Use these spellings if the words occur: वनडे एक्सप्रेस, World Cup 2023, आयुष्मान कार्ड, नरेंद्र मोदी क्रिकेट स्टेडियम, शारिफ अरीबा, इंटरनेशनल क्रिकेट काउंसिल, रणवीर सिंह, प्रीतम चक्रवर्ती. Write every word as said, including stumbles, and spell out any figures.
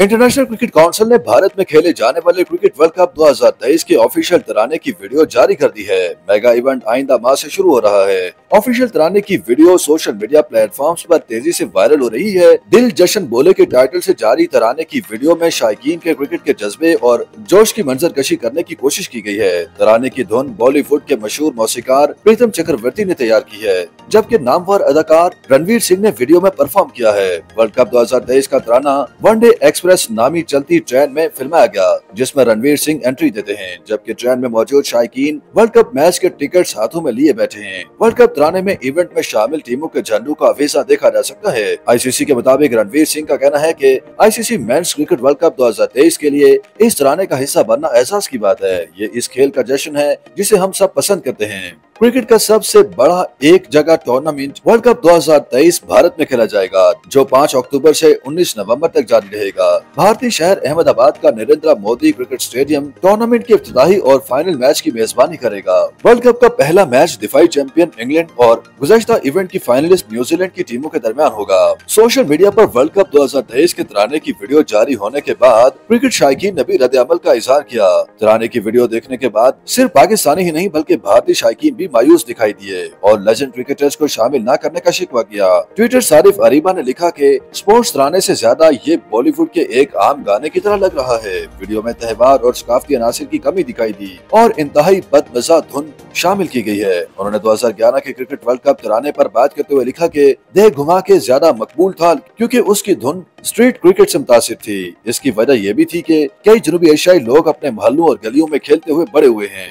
इंटरनेशनल क्रिकेट काउंसिल ने भारत में खेले जाने वाले क्रिकेट वर्ल्ड कप दो हज़ार तेईस के ऑफिशियल तराने की वीडियो जारी कर दी है। मेगा इवेंट आइंदा माह से शुरू हो रहा है। ऑफिशियल तराने की वीडियो सोशल मीडिया प्लेटफॉर्म्स पर तेजी से वायरल हो रही है। दिल जश्न बोले के टाइटल से जारी तराने की वीडियो में शायकीन के क्रिकेट के जज्बे और जोश की मंजर कशी करने की कोशिश की गयी है। तराने की धुन बॉलीवुड के मशहूर मौसीकार प्रीतम चक्रवर्ती ने तैयार की है, जबकि नामवर अदाकार रणवीर सिंह ने वीडियो में परफॉर्म किया है। वर्ल्ड कप दो हज़ार तेईस का तराना वनडे एक्सप्रेस नामी चलती ट्रेन में फिल्माया गया, जिसमें रणवीर सिंह एंट्री देते हैं, जबकि ट्रेन में मौजूद शायकीन वर्ल्ड कप मैच के टिकट्स हाथों में लिए बैठे हैं। वर्ल्ड कप तराने में इवेंट में शामिल टीमों के झंडों का आवेजा देखा जा सकता है। आईसीसी के मुताबिक रणवीर सिंह का कहना है की ICC men's cricket world cup दो हज़ार तेईस के लिए इस तराने का हिस्सा बनना एहसास की बात है। ये इस खेल का जश्न है जिसे हम सब पसंद करते हैं। क्रिकेट का सबसे बड़ा एक जगह टूर्नामेंट वर्ल्ड कप दो हज़ार तेईस भारत में खेला जाएगा, जो पाँच अक्टूबर से उन्नीस नवंबर तक जारी रहेगा। भारतीय शहर अहमदाबाद का नरेंद्र मोदी क्रिकेट स्टेडियम tournament के इफ्तिताही और फाइनल मैच की मेजबानी करेगा। वर्ल्ड कप का पहला मैच दिफाई चैंपियन इंग्लैंड और गुज़श्ता इवेंट की फाइनलिस्ट न्यूजीलैंड की टीमों के दरमियान होगा। सोशल मीडिया पर वर्ल्ड कप दो हज़ार तेईस के तराने की वीडियो जारी होने के बाद क्रिकेट शायकीन ने भी रद्द-ए-अमल का इजहार किया। तराने की वीडियो देखने के बाद सिर्फ पाकिस्तानी ही नहीं बल्कि भारतीय शायकीन भी मायूस दिखाई दिए और लेजेंड क्रिकेटर्स को शामिल ना करने का शिकवा किया। ट्विटर शारिफ अरीबा ने लिखा कि स्पोर्ट्स तराने से ज्यादा ये बॉलीवुड के एक आम गाने की तरह लग रहा है। वीडियो में त्यौहार और सकाफती अनासर की कमी दिखाई दी और इंतहाई बदमज़ा धुन शामिल की गई है। उन्होंने दो हज़ार ग्यारह के क्रिकेट वर्ल्ड कप तराने पर बात करते हुए लिखा कि देह घुमा के ज्यादा मकबूल था क्योंकि उसकी धुन स्ट्रीट क्रिकेट से मुतासिर थी। इसकी वजह यह भी थी कि कई जनूबी एशियाई लोग अपने मोहल्लों और गलियों में खेलते हुए बड़े हुए हैं।